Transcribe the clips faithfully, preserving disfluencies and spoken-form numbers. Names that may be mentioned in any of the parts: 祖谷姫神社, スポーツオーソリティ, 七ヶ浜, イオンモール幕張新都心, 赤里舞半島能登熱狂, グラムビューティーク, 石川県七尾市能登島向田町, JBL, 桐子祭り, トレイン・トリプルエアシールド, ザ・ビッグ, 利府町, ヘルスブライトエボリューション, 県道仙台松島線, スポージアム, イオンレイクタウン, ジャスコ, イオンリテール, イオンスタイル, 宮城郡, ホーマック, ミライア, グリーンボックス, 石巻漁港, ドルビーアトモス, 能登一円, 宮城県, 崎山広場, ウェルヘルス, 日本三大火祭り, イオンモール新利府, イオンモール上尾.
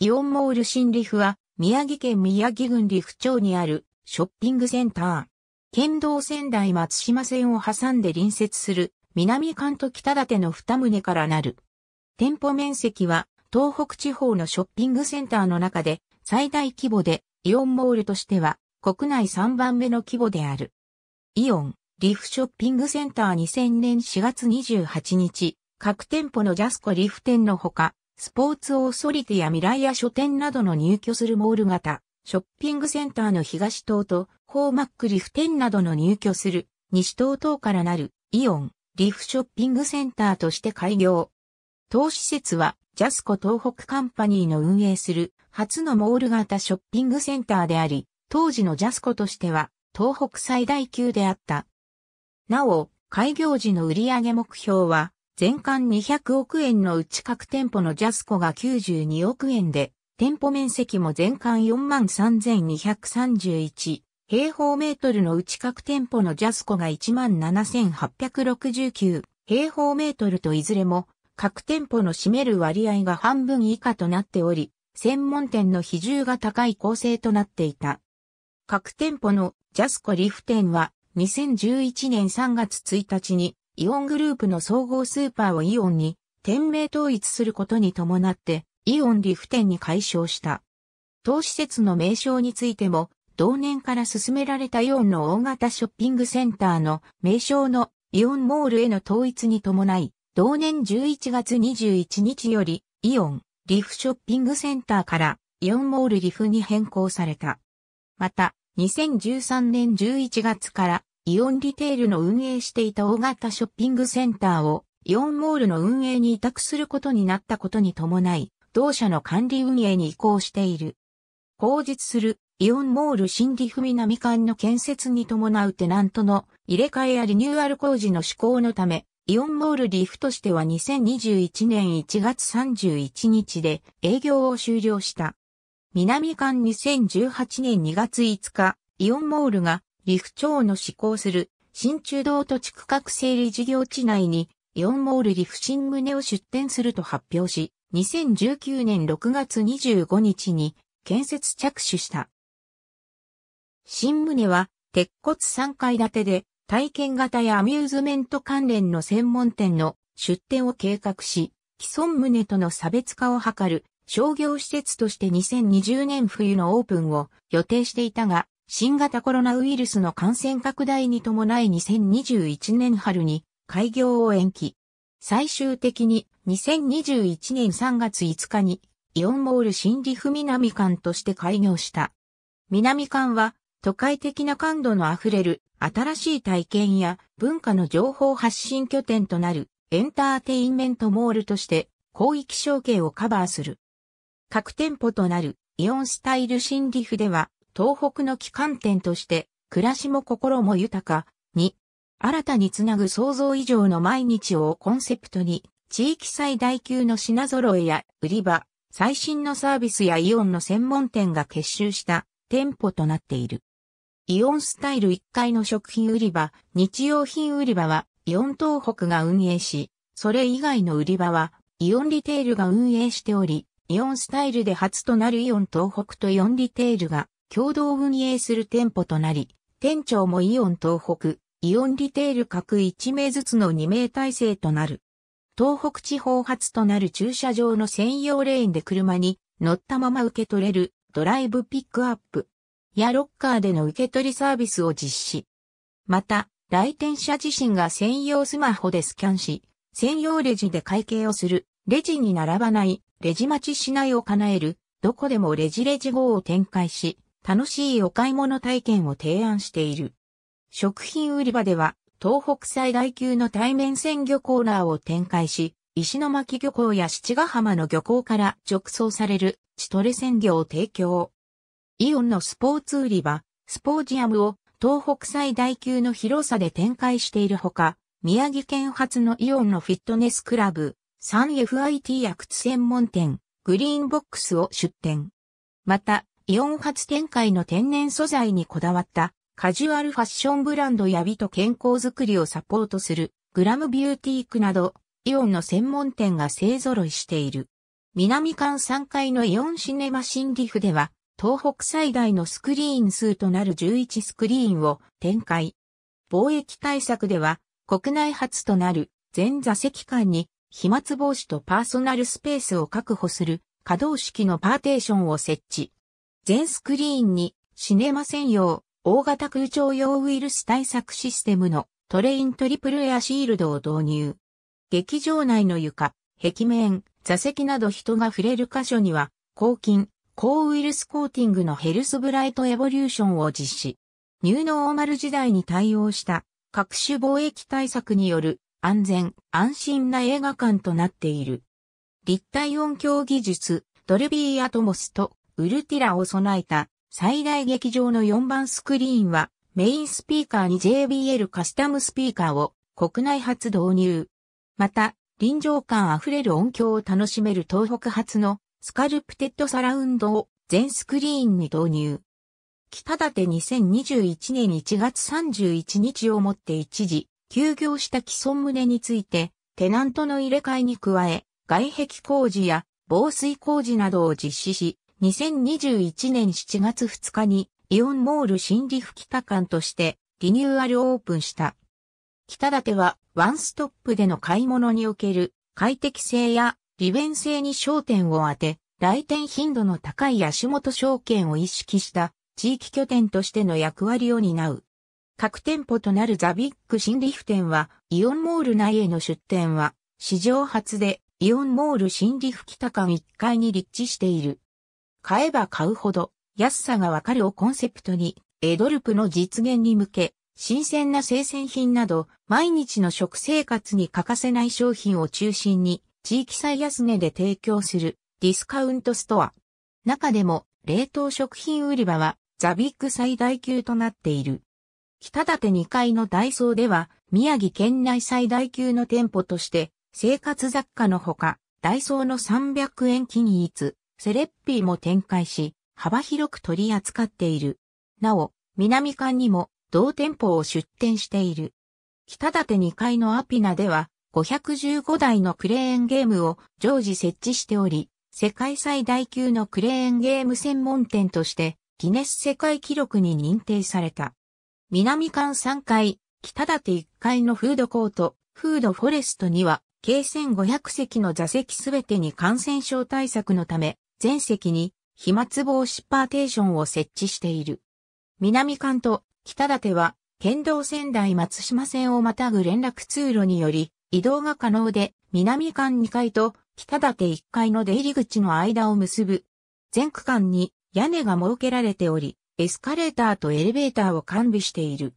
イオンモール新リフは、宮城県宮城郡利府町にあるショッピングセンター。県道仙台松島線を挟んで隣接する南館と北館の二棟からなる。店舗面積は東北地方のショッピングセンターの中で最大規模でイオンモールとしては国内さんばんめの規模である。イオン、利府ショッピングセンターにせんねんしがつにじゅうはちにち、各店舗のジャスコ利府店のほか、スポーツオーソリティやミライア書店などの入居するモール型、ショッピングセンターの東棟と、ホーマック利府店などの入居する西棟等からなるイオン、利府ショッピングセンターとして開業。当施設は、ジャスコ東北カンパニーの運営する初のモール型ショッピングセンターであり、当時のジャスコとしては、東北最大級であった。なお、開業時の売上目標は、全館にひゃくおくえんのうち各店舗のジャスコがきゅうじゅうにおくえんで、店舗面積も全館 よんまんさんぜんにひゃくさんじゅういち 平方メートルのうち各店舗のジャスコが いちまんななせんはっぴゃくろくじゅうきゅう 平方メートルといずれも各店舗の占める割合が半分以下となっており、専門店の比重が高い構成となっていた。各店舗のジャスコ利府店はにせんじゅういちねんさんがつついたちにイオングループの総合スーパーをイオンに店名統一することに伴ってイオン利府店に改称した。当施設の名称についても同年から進められたイオンの大型ショッピングセンターの名称のイオンモールへの統一に伴い同年じゅういちがつにじゅういちにちよりイオン利府ショッピングセンターからイオンモール利府に変更された。またにせんじゅうさんねんじゅういちがつからイオンリテールの運営していた大型ショッピングセンターをイオンモールの運営に委託することになったことに伴い、同社の管理運営に移行している。後述するイオンモール新利府南館の建設に伴うテナントの入れ替えやリニューアル工事の施行のため、イオンモール利府としてはにせんにじゅういちねんいちがつさんじゅういちにちで営業を終了した。南館にせんじゅうはちねんにがついつか、イオンモールが利府町の施行する新中道土地区画整理事業地内にイオンモール利府新棟を出店すると発表し、にせんじゅうきゅうねんろくがつにじゅうごにちに建設着手した。新棟は鉄骨さんがいだてで体験型やアミューズメント関連の専門店の出店を計画し、既存棟との差別化を図る商業施設としてにせんにじゅうねんふゆのオープンを予定していたが、新型コロナウイルスの感染拡大に伴いにせんにじゅういちねんはるに開業を延期。最終的ににせんにじゅういちねんさんがついつかにイオンモール新利府南館として開業した。南館は都会的な感度のあふれる新しい体験や文化の情報発信拠点となるエンターテインメントモールとして広域商圏をカバーする。各店舗となるイオンスタイル新利府では東北の旗艦店として、暮らしも心も豊かに、新たにつなぐ想像以上の毎日をコンセプトに、地域最大級の品揃えや売り場、最新のサービスやイオンの専門店が結集した店舗となっている。イオンスタイルいっかいの食品売り場、日用品売り場はイオン東北が運営し、それ以外の売り場はイオンリテールが運営しており、イオンスタイルで初となるイオン東北とイオンリテールが、共同運営する店舗となり、店長もイオン東北、イオンリテール各いちめいずつのにめいたいせいとなる。東北地方初となる駐車場の専用レーンで車に乗ったまま受け取れるドライブピックアップやロッカーでの受け取りサービスを実施。また、来店者自身が専用スマホでスキャンし、専用レジで会計をする、レジに並ばない、レジ待ちしないを叶える、どこでもレジレジ号を展開し、楽しいお買い物体験を提案している。食品売り場では、東北最大級の対面鮮魚コーナーを展開し、石巻漁港や七ヶ浜の漁港から直送される地取れ鮮魚を提供。イオンのスポーツ売り場、スポージアムを東北最大級の広さで展開しているほか、宮城県初のイオンのフィットネスクラブ、スリーエフアイティー や靴専門店、グリーンボックスを出店。また、イオン初展開の天然素材にこだわったカジュアルファッションブランドや美と健康づくりをサポートするグラムビューティークなどイオンの専門店が勢揃いしている。南館さんがいのイオンシネマ新リフでは、東北最大のスクリーン数となるじゅういちスクリーンを展開。防疫対策では、国内初となる全座席間に飛沫防止とパーソナルスペースを確保する可動式のパーテーションを設置。全スクリーンにシネマ専用大型空調用ウイルス対策システムのトレイントリプルエアシールドを導入。劇場内の床、壁面、座席など人が触れる箇所には、抗菌、抗ウイルスコーティングのヘルスブライトエボリューションを実施。ニューノーマル時代に対応した各種防疫対策による安全・安心な映画館となっている。立体音響技術、ドルビーアトモスとウルティラを備えた最大劇場のよんばんスクリーンはメインスピーカーに ジェイビーエル カスタムスピーカーを国内初導入。また、臨場感あふれる音響を楽しめる東北初のスカルプテッドサラウンドを全スクリーンに導入。北館にせんにじゅういちねんいちがつさんじゅういちにちをもって一時休業した既存棟についてテナントの入れ替えに加え外壁工事や防水工事などを実施しにせんにじゅういちねんしちがつふつかにイオンモール新リフ北館としてリニューアルオープンした。北館はワンストップでの買い物における快適性や利便性に焦点を当て、来店頻度の高い足元証券を意識した地域拠点としての役割を担う。各店舗となるザ・ビッグ新リフ店は、イオンモール内への出店は、史上初でイオンモール新リフ北館いっかいに立地している。買えば買うほど安さがわかるをコンセプトに、エドルプの実現に向け、新鮮な生鮮品など、毎日の食生活に欠かせない商品を中心に、地域最安値で提供するディスカウントストア。中でも冷凍食品売り場はザ・ビッグ最大級となっている。北館にかいのダイソーでは宮城県内最大級の店舗として生活雑貨のほかダイソーのさんびゃくえん均一、セレッピーも展開し幅広く取り扱っている。なお、南館にも同店舗を出店している。北館にかいのアピナではごひゃくじゅうごだいのクレーンゲームを常時設置しており、世界最大級のクレーンゲーム専門店としてギネス世界記録に認定された。南館さんがい、北館いっかいのフードコート、フードフォレストには、計せんごひゃくせきの座席すべてに感染症対策のため、全席に飛沫防止パーテーションを設置している。南館と北館は、県道仙台松島線をまたぐ連絡通路により、移動が可能で、南館にかいと北館いっかいの出入り口の間を結ぶ。全区間に屋根が設けられており、エスカレーターとエレベーターを完備している。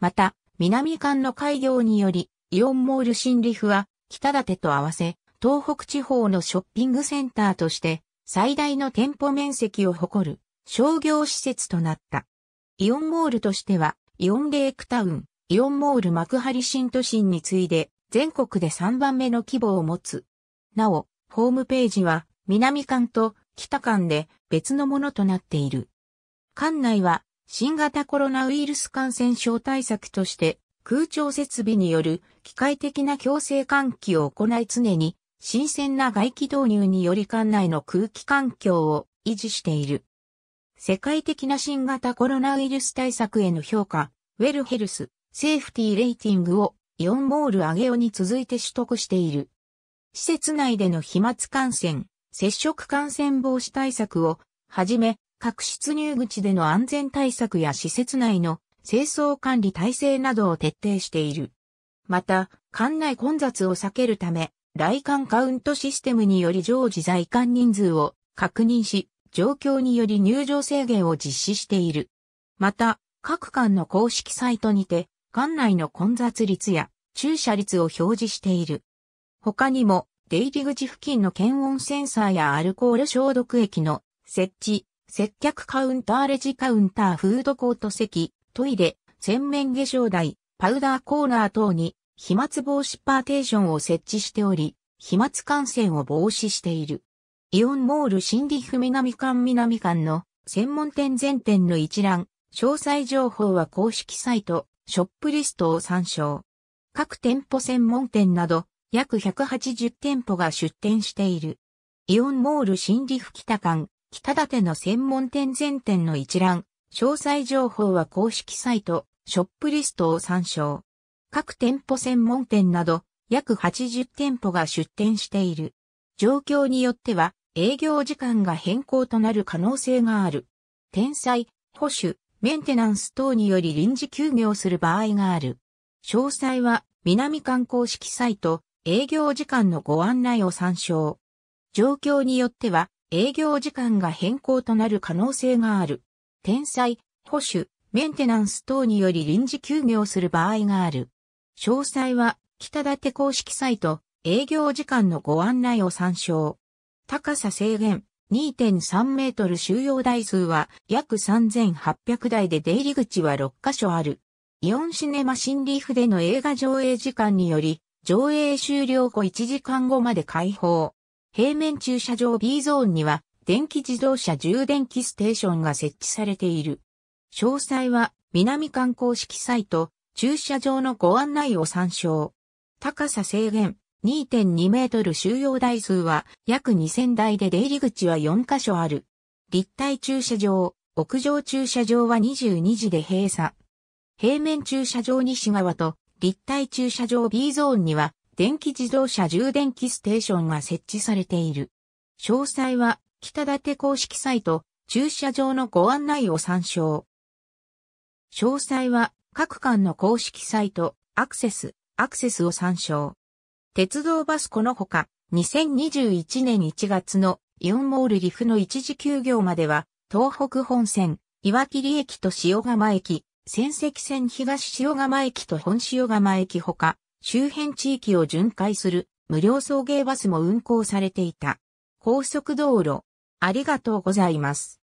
また、南館の開業により、イオンモール新リフは、北館と合わせ、東北地方のショッピングセンターとして、最大の店舗面積を誇る商業施設となった。イオンモールとしては、イオンレイクタウン、イオンモール幕張新都心に次いで、全国でさんばんめの規模を持つ。なお、ホームページは南館と北館で別のものとなっている。館内は新型コロナウイルス感染症対策として空調設備による機械的な強制換気を行い常に新鮮な外気導入により館内の空気環境を維持している。世界的な新型コロナウイルス対策への評価、ウェルヘルス、セーフティーレーティングをイオンモール上尾に続いて取得している。施設内での飛沫感染、接触感染防止対策をはじめ、各出入口での安全対策や施設内の清掃管理体制などを徹底している。また、館内混雑を避けるため、来館カウントシステムにより常時在館人数を確認し、状況により入場制限を実施している。また、各館の公式サイトにて、館内の混雑率や駐車率を表示している。他にも出入り口付近の検温センサーやアルコール消毒液の設置、接客カウンターレジカウンターフードコート席、トイレ、洗面化粧台、パウダーコーナー等に飛沫防止パーテーションを設置しており、飛沫感染を防止している。イオンモール新リフ南館南館の専門店全店の一覧、詳細情報は公式サイト。ショップリストを参照。各店舗専門店など、約ひゃくはちじゅう店舗が出店している。イオンモール新利府北館、北館の専門店全店の一覧、詳細情報は公式サイト、ショップリストを参照。各店舗専門店など、約はちじゅう店舗が出店している。状況によっては、営業時間が変更となる可能性がある。転載、保守、メンテナンス等により臨時休業する場合がある。詳細は、南館公式サイト、営業時間のご案内を参照。状況によっては、営業時間が変更となる可能性がある。転載、保守、メンテナンス等により臨時休業する場合がある。詳細は、北館公式サイト、営業時間のご案内を参照。高さ制限 にてんさん メートル収容台数は約さんぜんはっぴゃく台で出入り口はろっカ所ある。イオンシネマ新利府での映画上映時間により、上映終了後いちじかんごまで開放。平面駐車場 B ゾーンには電気自動車充電器ステーションが設置されている。詳細は南館公式サイト、駐車場のご案内を参照。高さ制限にてんに メートル収容台数は約にせん台で出入り口はよんカ所ある。立体駐車場、屋上駐車場はにじゅうにじで閉鎖。平面駐車場西側と立体駐車場 B ゾーンには電気自動車充電器ステーションが設置されている。詳細は北館公式サイト、駐車場のご案内を参照。詳細は各館の公式サイト、アクセス、アクセスを参照。鉄道バスこのほか、にせんにじゅういちねんいちがつのイオンモール利府の一時休業までは、東北本線、岩切駅と塩釜駅、仙石線東塩釜駅と本塩釜駅ほか、周辺地域を巡回する無料送迎バスも運行されていた。高速道路、ありがとうございます。